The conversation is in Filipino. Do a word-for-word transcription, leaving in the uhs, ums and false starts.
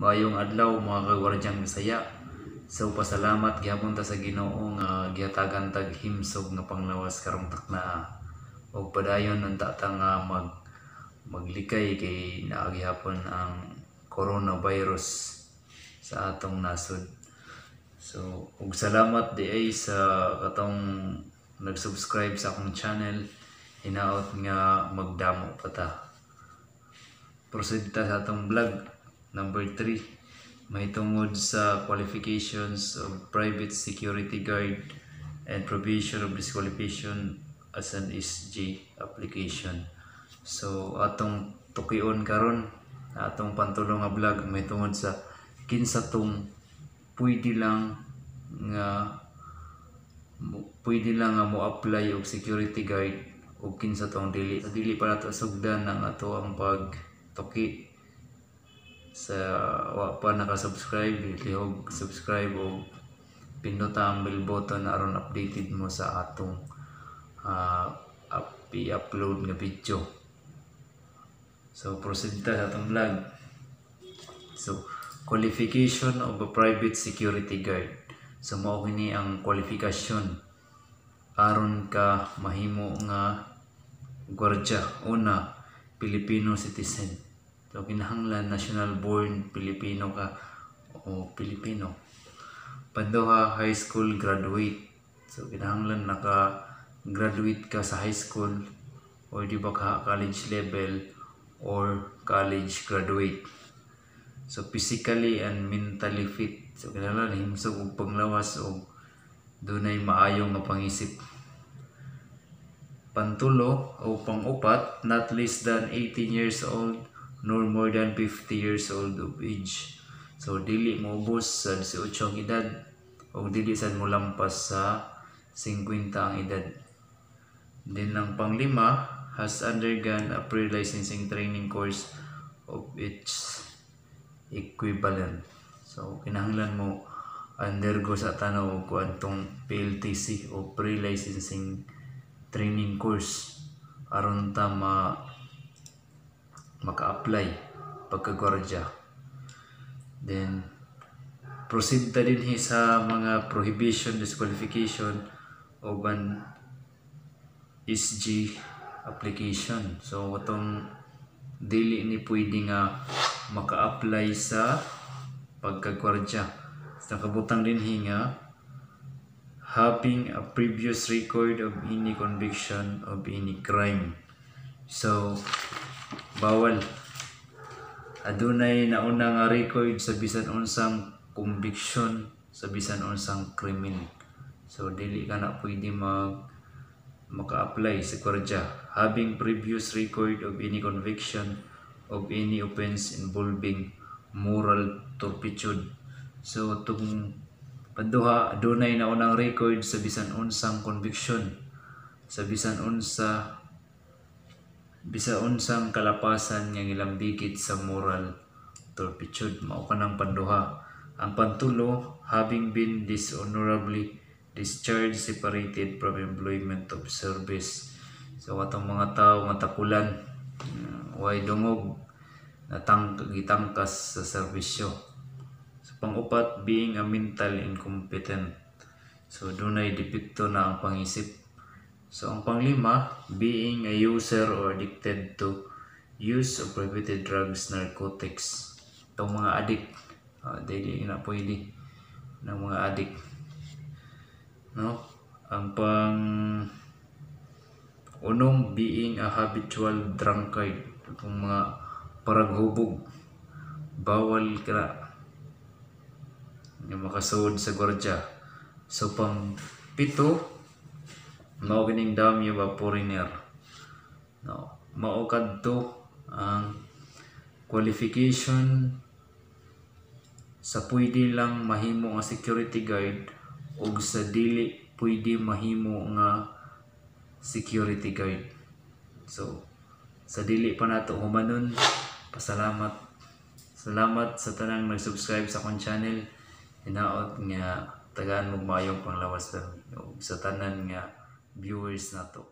Maayong adlaw mga kagwadyang Bisaya. So pasalamat gihapon ta sa Ginoo nga uh, gihatagan tag himsog nga panglawas karong takna. Og padayon unta ta nga mag maglikay kay naa gihapon ang coronavirus sa atong nasod. So og salamat di ay sa katong nag-subscribe sa akong channel. Hinaot nga magdamo pa ta. Proceed ta sa atong vlog number three. May tungod sa qualifications of private security guard and provision of disqualification as an S G application. So atong tukion karon atong pantulong nga vlog may tungod sa kinsa tong pwede lang nga pwede lang nga mo apply og security guard o kinsa tong dili sa dili para to sugdan ng ato ang pagtuki. Sa wa pa naka-subscribe, lihog subscribe o pinduta ang bell button aron updated mo sa atong uh, up, i-upload nga video. So proceed ta sa atong vlog. So qualification of a private security guard. So mao kini ang qualification aron ka mahimo nga gwardiya. Una, Filipino citizen. So kinahanglan national born Filipino ka o Filipino. Panduha, high school graduate. So kinahanglan naka graduate ka sa high school or di ba ka college level or college graduate. So physically and mentally fit. So kinahanglan himsog og panglawas og dunay maayong nga pangisip. Pantulo o pang-upat, not less than eighteen years old nor more than fifty years old of age. So dili mo ubos sa eighteen ang edad o dili sad mo lampas sa fifty ang edad. Then ang panglima, has undergone a pre-licensing training course of its equivalent. So kinahanglan mo undergo sa tanaw ko antong P L T C o pre-licensing training course aron ta ma maka-apply pagkagwardiya. Then proceed ta din sa mga prohibition disqualification o ban S G application. So atong dili ni pwede nga maka-apply sa pagkagwardiya. Nakabutang din hinga having a previous record of any conviction of any crime. So bawal adunay nauna nga record sa bisan unsang conviction sa bisan unsang krimen. So dili ka na pwede mag maka-apply sa gwardiya having previous record of any conviction of any offense involving moral turpitude. So itong panduha, adunay na unang record sa bisan unsang conviction sa bisan unsa bisan unsang kalapasan nga gilambikit sa moral turpitude. Mao kanang panduha. Ang pantulo, having been dishonorably discharged, separated from employment of service. So atong mga tao nga takulan way dungog natang gitangkas sa serbisyo. Pang-upat, being a mental incompetent. So dunay depekto na ang pangisip. So ang panglima, being a user or addicted to use of prohibited drugs, narcotics. Itong mga addict, uh, daily na pwede ng mga addict, no? Ang pang unong, being a habitual drunkard. Itong mga paraghubog, bawal ka yung makasood sa gwardiya. So pang pito, mao kining dami ba foreigner. No, mao kadto ang qualification sa pwede lang mahimo nga security guard o sa dili pwede mahimo nga security guard. So sa dili pa nato humanon, pasalamat salamat sa tanang nag-subscribe sa akong channel. Hinaot nga tagaan mo mayong panglawas sa tanan nga viewers nato.